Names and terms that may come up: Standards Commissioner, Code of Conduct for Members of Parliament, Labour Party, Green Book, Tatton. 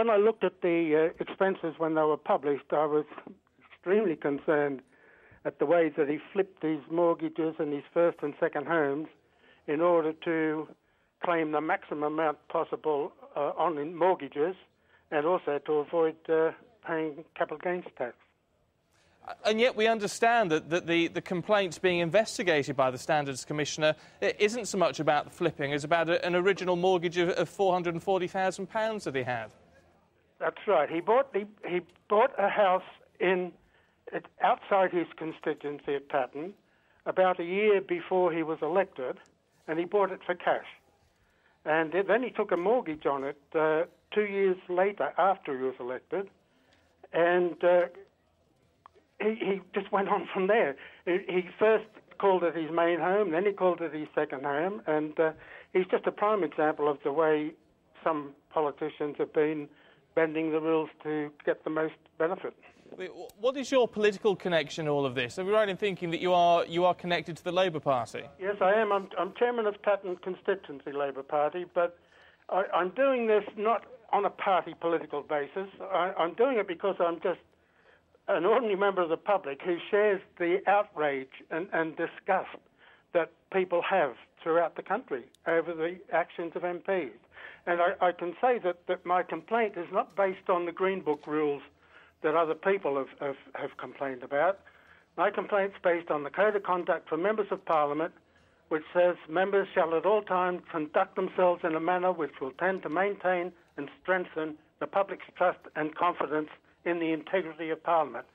when I looked at the expenses when they were published, I was extremely concerned at the ways that he flipped his mortgages and his first and second homes in order to claim the maximum amount possible on mortgages, and also to avoid paying capital gains tax. And yet we understand that the complaints being investigated by the Standards Commissioner, it isn't so much about the flipping, it's about an original mortgage of £440,000 that he had. That's right. He bought a house outside his constituency at Tatton about a year before he was elected, and he bought it for cash. And then he took a mortgage on it 2 years later after he was elected, and he just went on from there. He first called it his main home, then he called it his second home, and he's just a prime example of the way some politicians have been bending the rules to get the most benefit. What is your political connection to all of this? Are we right in thinking that you are connected to the Labour Party? Yes, I am. I'm chairman of Tatton Constituency Labour Party, but I'm doing this not on a party political basis. I'm doing it because I'm just an ordinary member of the public who shares the outrage and disgust that people have throughout the country over the actions of MPs. And I can say that my complaint is not based on the Green Book rules that other people have complained about. My complaint's based on the Code of Conduct for Members of Parliament, which says members shall at all times conduct themselves in a manner which will tend to maintain and strengthen the public's trust and confidence in the integrity of Parliament.